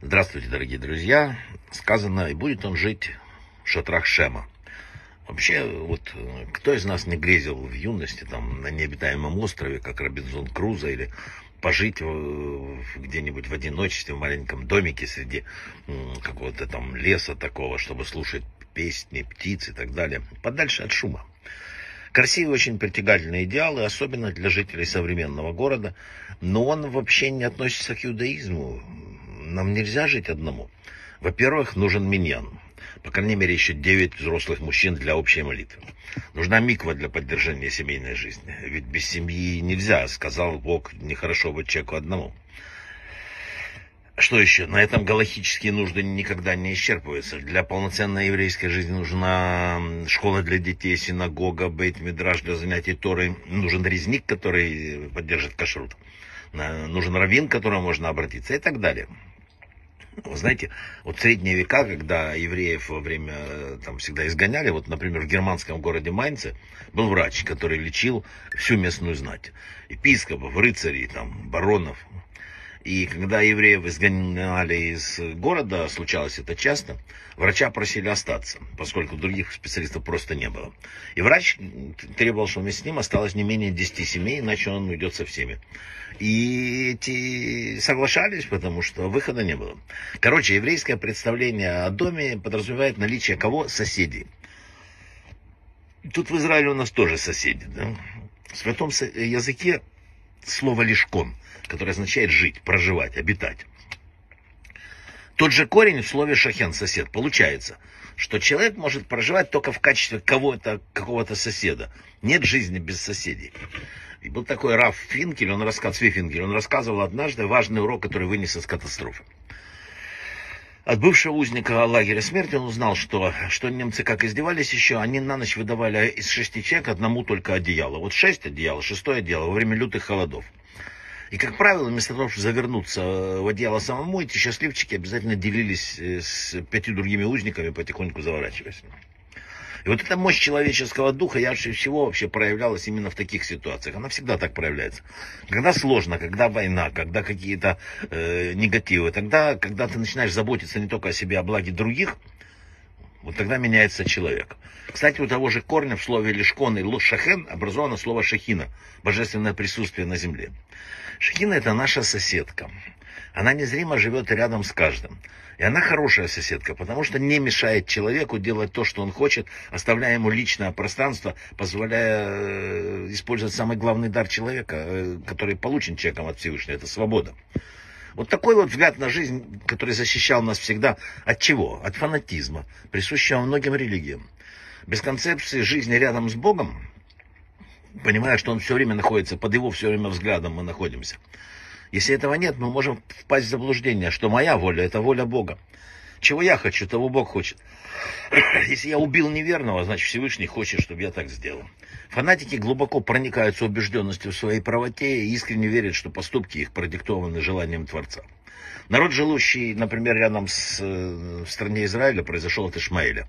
Здравствуйте, дорогие друзья. Сказано, и будет он жить в шатрах Шема. Вообще, вот кто из нас не грезил в юности там на необитаемом острове, как Робинзон Крузо, или пожить где-нибудь в одиночестве в маленьком домике среди какого-то там леса такого, чтобы слушать песни птиц и так далее, подальше от шума. Красивые, очень притягательные идеалы, особенно для жителей современного города, но он вообще не относится к иудаизму. Нам нельзя жить одному. Во-первых, нужен миньян. По крайней мере, еще 9 взрослых мужчин для общей молитвы. Нужна миква для поддержания семейной жизни. Ведь без семьи нельзя, сказал Бог, нехорошо быть человеку одному. Что еще? На этом галахические нужды никогда не исчерпываются. Для полноценной еврейской жизни нужна школа для детей, синагога, бейт-мидраш для занятий Торой. Нужен резник, который поддержит кашрут. Нужен раввин, к которому можно обратиться и так далее. Вы знаете, вот в средние века, когда евреев во время там всегда изгоняли, вот, например, в германском городе Майнце был врач, который лечил всю местную знать. Епископов, рыцарей, там, баронов. И когда евреев изгоняли из города, случалось это часто, врача просили остаться, поскольку других специалистов просто не было. И врач требовал, что вместе с ним осталось не менее 10 семей, иначе он уйдет со всеми. И эти соглашались, потому что выхода не было. Короче, еврейское представление о доме подразумевает наличие кого? Соседей. Тут в Израиле у нас тоже соседи. Да? В святом языке слово «лишкон», которое означает жить, проживать, обитать. Тот же корень в слове «шахен» — сосед. Получается, что человек может проживать только в качестве какого-то соседа. Нет жизни без соседей. И был такой Раф Финкель, он рассказывал однажды важный урок, который вынес из катастрофы. От бывшего узника лагеря смерти он узнал, что немцы как издевались еще, они на ночь выдавали из 6 человек одному только одеяло. Вот 6 одеял, 6 одеяло во время лютых холодов. И, как правило, вместо того, чтобы завернуться в одеяло самому, эти счастливчики обязательно делились с 5 другими узниками, потихоньку заворачиваясь. И вот эта мощь человеческого духа ярче всего вообще проявлялась именно в таких ситуациях. Она всегда так проявляется. Когда сложно, когда война, когда какие-то негативы, тогда, когда ты начинаешь заботиться не только о себе, а о благе других, вот тогда меняется человек. Кстати, у того же корня в слове «лишкон» и «шахен» образовано слово «шахина» – божественное присутствие на земле. Шахина – это наша соседка. Она незримо живет рядом с каждым. И она хорошая соседка, потому что не мешает человеку делать то, что он хочет, оставляя ему личное пространство, позволяя использовать самый главный дар человека, который получен человеком от Всевышнего – это свобода. Вот такой вот взгляд на жизнь, который защищал нас всегда от чего? От фанатизма, присущего многим религиям. Без концепции жизни рядом с Богом, понимая, что он все время находится, под его все время взглядом мы находимся. Если этого нет, мы можем впасть в заблуждение, что моя воля – это воля Бога. Чего я хочу, того Бог хочет. Если я убил неверного, значит Всевышний хочет, чтобы я так сделал. Фанатики глубоко проникаются убежденностью в своей правоте и искренне верят, что поступки их продиктованы желанием Творца. Народ, живущий, например, рядом в стране Израиля, произошел от Ишмаэля,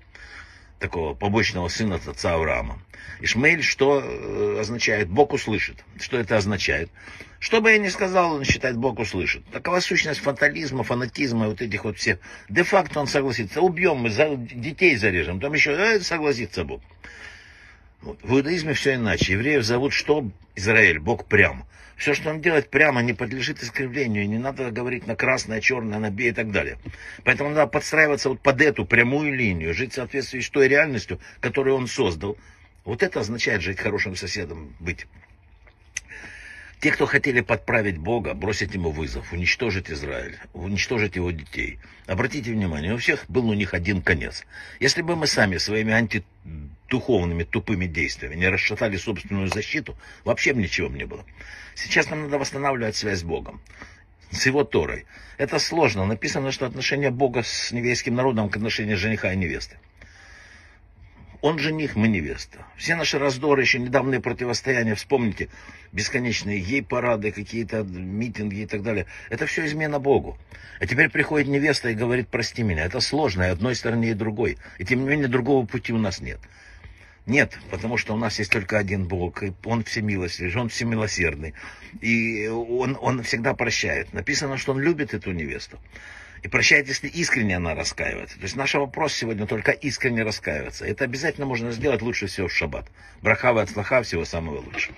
такого побочного сына от отца Авраама. Ишмаэль, что означает? Бог услышит. Что это означает? Что бы я ни сказал, он считает, Бог услышит. Такова сущность фатализма, фанатизма, вот этих вот всех. Де-факто он согласится. Убьем мы, детей зарежем, там еще согласится Бог. В иудаизме все иначе. Евреев зовут что? Израиль, Бог прям. Все, что он делает прямо, не подлежит искривлению. Не надо говорить на красное, черное, на белое и так далее. Поэтому надо подстраиваться вот под эту прямую линию, жить в соответствии с той реальностью, которую он создал. Вот это означает жить хорошим соседом, быть. Те, кто хотели подправить Бога, бросить ему вызов, уничтожить Израиль, уничтожить его детей. Обратите внимание, у всех был у них один конец. Если бы мы сами своими антидуховными тупыми действиями не расшатали собственную защиту, вообще бы ничего не было. Сейчас нам надо восстанавливать связь с Богом, с его Торой. Это сложно. Написано, что отношение Бога с еврейским народом к отношению жениха и невесты. Он жених, мы невеста. Все наши раздоры, еще недавние противостояния, вспомните, бесконечные гей-парады, какие-то митинги и так далее. Это все измена Богу. А теперь приходит невеста и говорит, прости меня. Это сложно и одной стороне, и другой. И тем не менее, другого пути у нас нет. Нет, потому что у нас есть только один Бог, и Он всемилостивый, Он всемилосердный, и он всегда прощает. Написано, что Он любит эту невесту. И прощает, если искренне она раскаивается. То есть наш вопрос сегодня только искренне раскаиваться. Это обязательно можно сделать лучше всего в шаббат. Брахава от слаха, всего самого лучшего.